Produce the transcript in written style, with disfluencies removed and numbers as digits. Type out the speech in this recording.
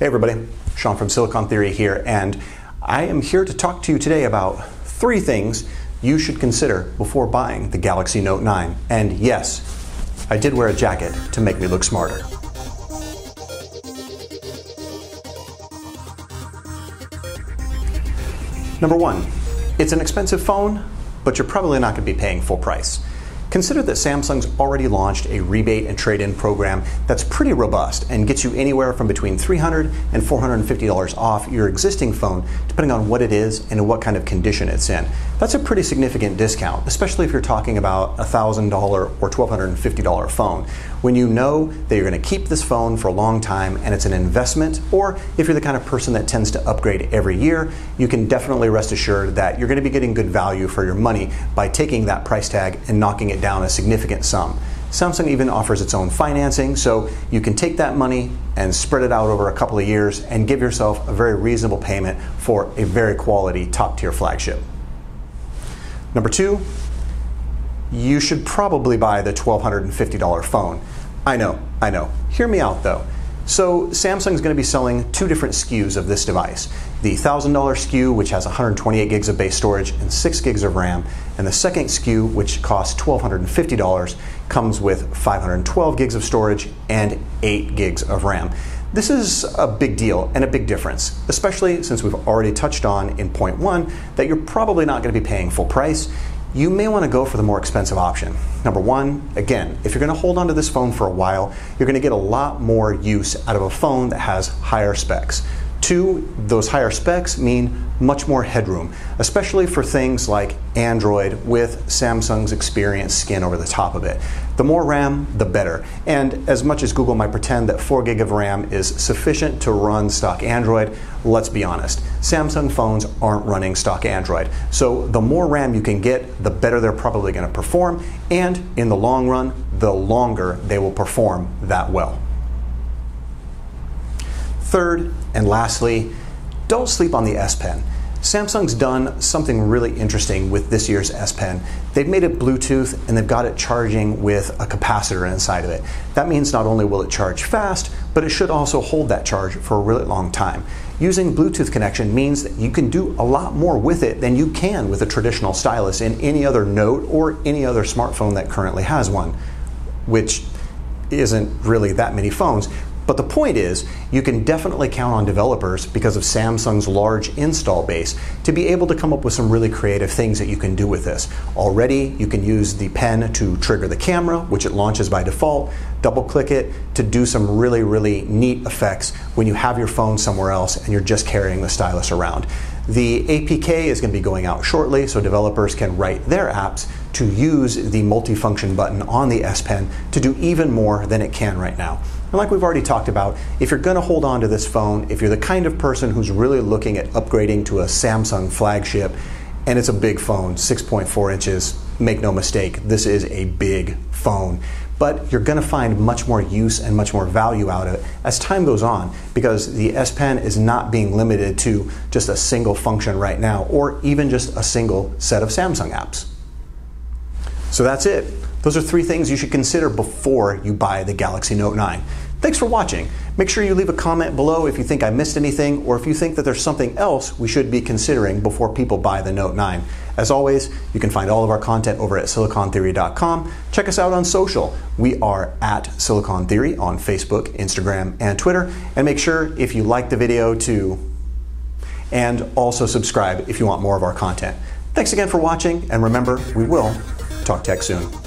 Hey everybody, Sean from Silicon Theory here, and I am here to talk to you today about three things you should consider before buying the Galaxy Note 9. And yes, I did wear a jacket to make me look smarter. Number one, it's an expensive phone, but you're probably not going to be paying full price. Consider that Samsung's already launched a rebate and trade-in program that's pretty robust and gets you anywhere from between $300 and $450 off your existing phone, depending on what it is and what kind of condition it's in. That's a pretty significant discount, especially if you're talking about a $1,000 or $1,250 phone, when you know that you're going to keep this phone for a long time and it's an investment, or if you're the kind of person that tends to upgrade every year, you can definitely rest assured that you're going to be getting good value for your money by taking that price tag and knocking it down a significant sum. Samsung even offers its own financing, so you can take that money and spread it out over a couple of years and give yourself a very reasonable payment for a very quality top-tier flagship. Number two, you should probably buy the $1,250 phone. I know. Hear me out though. So Samsung's going to be selling two different SKUs of this device. The $1,000 SKU, which has 128 gigs of base storage and 6 gigs of RAM, and the second SKU, which costs $1,250, comes with 512 gigs of storage and 8 gigs of RAM. This is a big deal and a big difference, especially since we've already touched on in point one that you're probably not going to be paying full price. You may want to go for the more expensive option. Number one, again, if you're going to hold onto this phone for a while, you're going to get a lot more use out of a phone that has higher specs. Two, those higher specs mean much more headroom, especially for things like Android with Samsung's Experience skin over the top of it. The more RAM, the better. And as much as Google might pretend that 4 gig of RAM is sufficient to run stock Android, let's be honest, Samsung phones aren't running stock Android. So the more RAM you can get, the better they're probably going to perform, and in the long run, the longer they will perform that well. Third, and lastly, don't sleep on the S Pen. Samsung's done something really interesting with this year's S Pen. They've made it Bluetooth and they've got it charging with a capacitor inside of it. That means not only will it charge fast, but it should also hold that charge for a really long time. Using Bluetooth connection means that you can do a lot more with it than you can with a traditional stylus in any other Note or any other smartphone that currently has one, which isn't really that many phones. But the point is, you can definitely count on developers, because of Samsung's large install base, to be able to come up with some really creative things that you can do with this. Already, you can use the pen to trigger the camera, which it launches by default, double-click it to do some really, really neat effects when you have your phone somewhere else and you're just carrying the stylus around. The APK is going to be going out shortly, so developers can write their apps to use the multifunction button on the S Pen to do even more than it can right now. And like we've already talked about, if you're going to hold on to this phone, if you're the kind of person who's really looking at upgrading to a Samsung flagship, and it's a big phone, 6.4 inches, make no mistake, this is a big phone. But you're going to find much more use and much more value out of it as time goes on, because the S Pen is not being limited to just a single function right now, or even just a single set of Samsung apps. So that's it. Those are three things you should consider before you buy the Galaxy Note 9. Thanks for watching. Make sure you leave a comment below if you think I missed anything, or if you think that there's something else we should be considering before people buy the Note 9. As always, you can find all of our content over at SiliconTheory.com. Check us out on social. We are at Silicon Theory on Facebook, Instagram, and Twitter. And make sure, if you like the video, to... and also subscribe if you want more of our content. Thanks again for watching, and remember, we will talk tech soon.